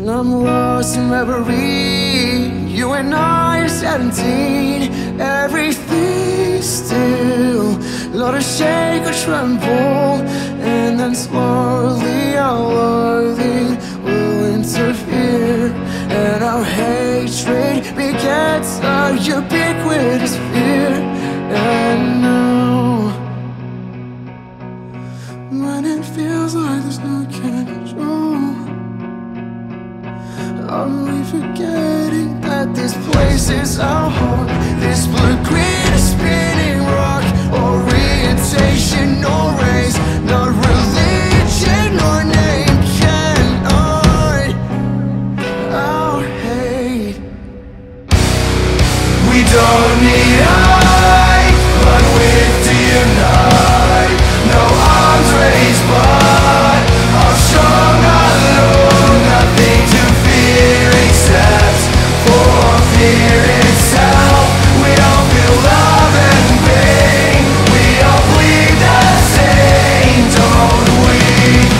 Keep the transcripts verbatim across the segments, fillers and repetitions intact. And I'm lost in reverie. You and I are seventeen. Everything's still. Lot of shake or tremble. And then slowly our loathing will interfere. And our hatred begets a ubiquitous fear. And now, when it feels like there's no control, are we forgetting that this place is our home? This blue-green spinning rock, orientation, no race, no religion or name can hide our hate. We don't need hide, but we're to unite. No arms raised, but our strong alone, nothing to fear. Except for fear itself, we all feel love and pain. We all bleed the same, don't we?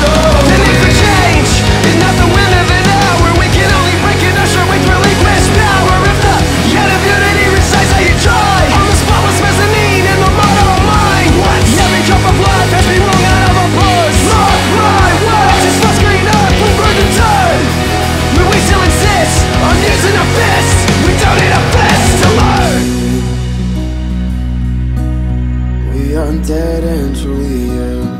Don't we? The need for change is not the win of an hour. We can only recognize our way through relinquished power. If the head of unity resides how you try, on the spot was mezzanine in the motto of mine. What's every cup of blood has me wrong out of a push? Love, right, what? Just let's green up, we burn the turn. But we still insist on using our fists. We don't need a fist to learn. We are dead and truly alone.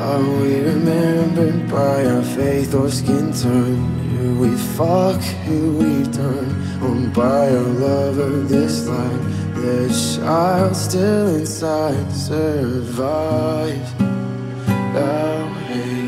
Are we remembered by our faith or skin tone? Who we fuck, who we turn, owned by our love of this life. The child still inside survives our hate.